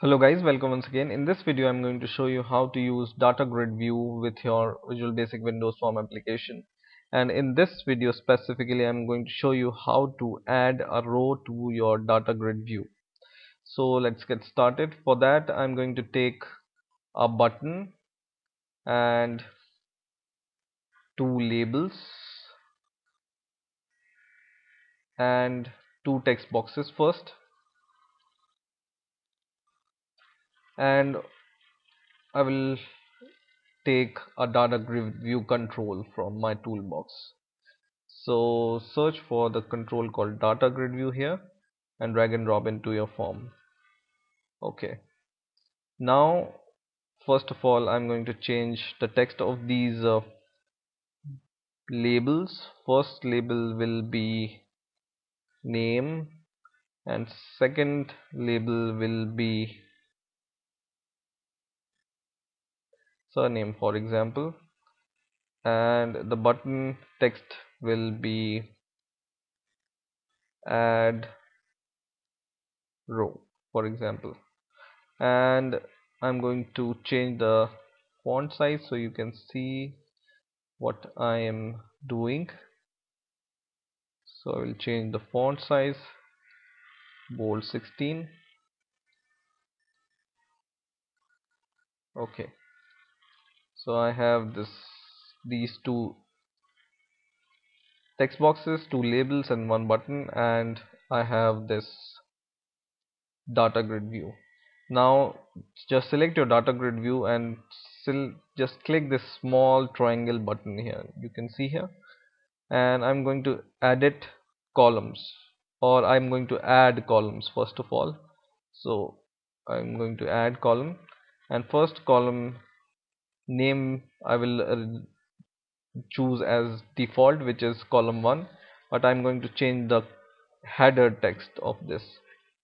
Hello guys, welcome once again. In this video I'm going to show you how to use DataGrid view with your Visual Basic Windows Form application, and in this video specifically I'm going to show you how to add a row to your DataGrid view. So let's get started. For that I'm going to take a button and two labels and two text boxes first, and I will take a DataGridView control from my toolbox. So search for the control called DataGridView here and drag and drop into your form. Okay, now first of all I'm going to change the text of these labels. First label will be name and second label will be surname, for example, and the button text will be add row, for example. And I'm going to change the font size so you can see what I am doing. So I will change the font size, bold 16. Okay, so I have these two text boxes, two labels and one button, and I have this DataGrid view. Now just select your DataGrid view and just click this small triangle button here, you can see here, and I'm going to edit columns, or I'm going to add columns first of all. So I'm going to add column, and first column name I will choose as default, which is column 1, but I'm going to change the header text of this,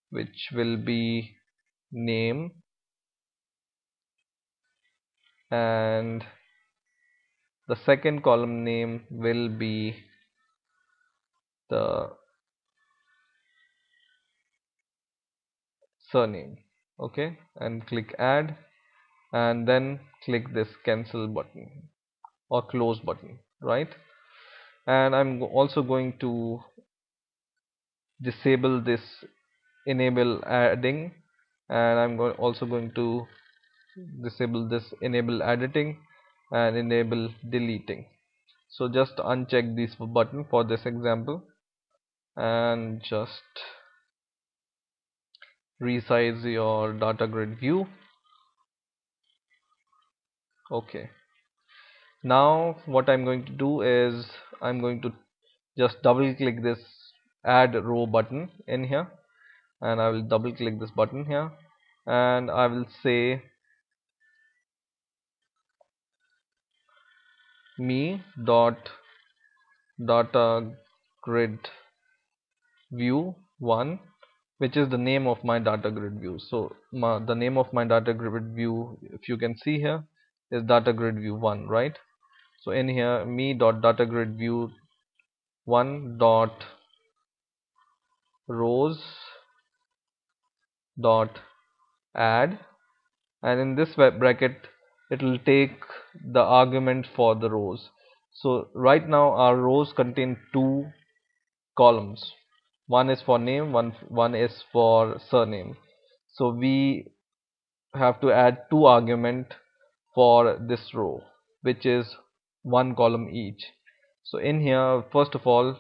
which will be name and the second column name will be the surname. Okay, and click add, and then click this cancel button or close button, right? And I'm also going to disable this enable adding, and I'm also going to disable this enable editing and enable deleting. So just uncheck this button for this example and just resize your DataGrid view. Okay, now what I'm going to do is I'm going to just double click this add row button in here, and I will double click this button here, and I will say me.DataGridView1, which is the name of my DataGrid view. So the name of my DataGrid view, if you can see here, is DataGrid View 1, right? So in here me.DataGridView1.rows.add, and in this web bracket it will take the argument for the rows. So right now our rows contain two columns, one is for name, one is for surname. So we have to add two arguments for this row, which is one column each. So in here first of all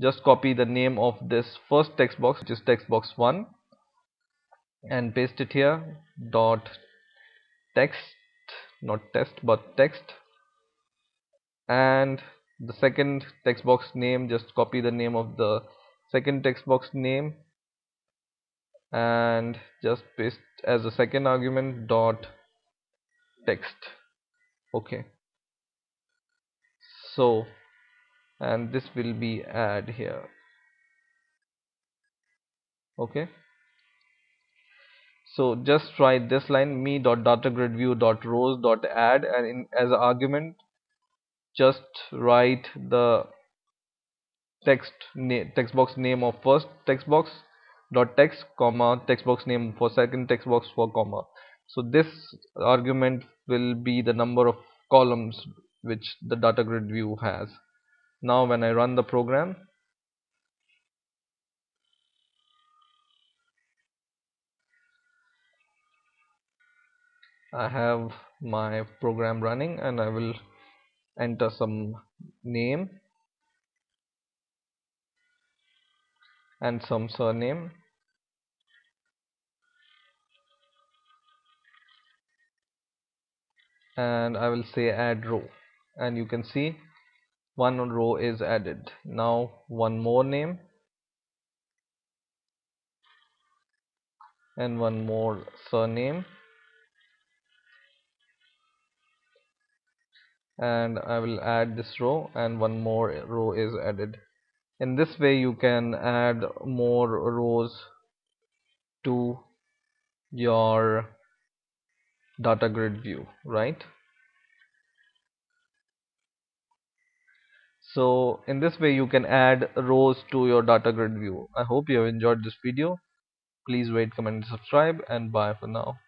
just copy the name of this first text box, which is text box 1, and paste it here, text, and the second text box name, just copy the name of the second text box name and just paste as a second argument .text. Okay, so and this will be add here. Okay, so just try this line, me.DataGridView.rows.add, and as an argument just write the text box name of first text box dot text comma text box name for second text box for comma. So this argument will be the number of columns which the data grid view has. Now when I run the program, I have my program running and I will enter some name and some surname, and I will say add row, and you can see one row is added. Now one more name and one more surname, and I will add this row, and one more row is added. In this way you can add more rows to your data grid view, right? So in this way you can add rows to your data grid view. I hope you have enjoyed this video. Please rate, comment, and subscribe, and bye for now.